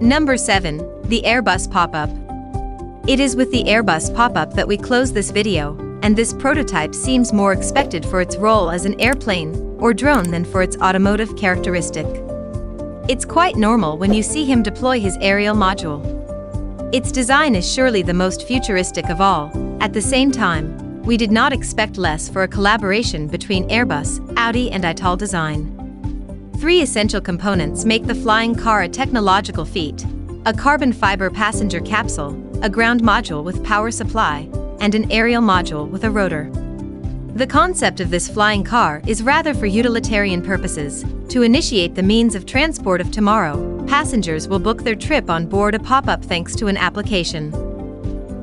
Number 7. The Airbus pop-up. It is with the Airbus pop-up that we close this video, and this prototype seems more expected for its role as an airplane or drone than for its automotive characteristic. It's quite normal when you see him deploy his aerial module. Its design is surely the most futuristic of all. At the same time, we did not expect less for a collaboration between Airbus, Audi and Italdesign. Three essential components make the flying car a technological feat: a carbon fiber passenger capsule, a ground module with power supply, and an aerial module with a rotor. The concept of this flying car is rather for utilitarian purposes, to initiate the means of transport of tomorrow. Passengers will book their trip on board a pop-up thanks to an application.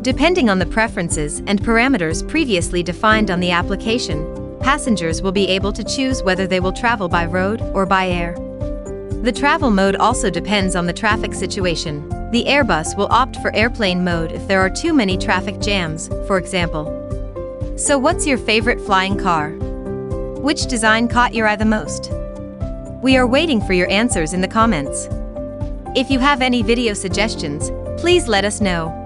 Depending on the preferences and parameters previously defined on the application, passengers will be able to choose whether they will travel by road or by air. The travel mode also depends on the traffic situation. The Airbus will opt for airplane mode if there are too many traffic jams, for example. So what's your favorite flying car? Which design caught your eye the most? We are waiting for your answers in the comments. If you have any video suggestions, please let us know.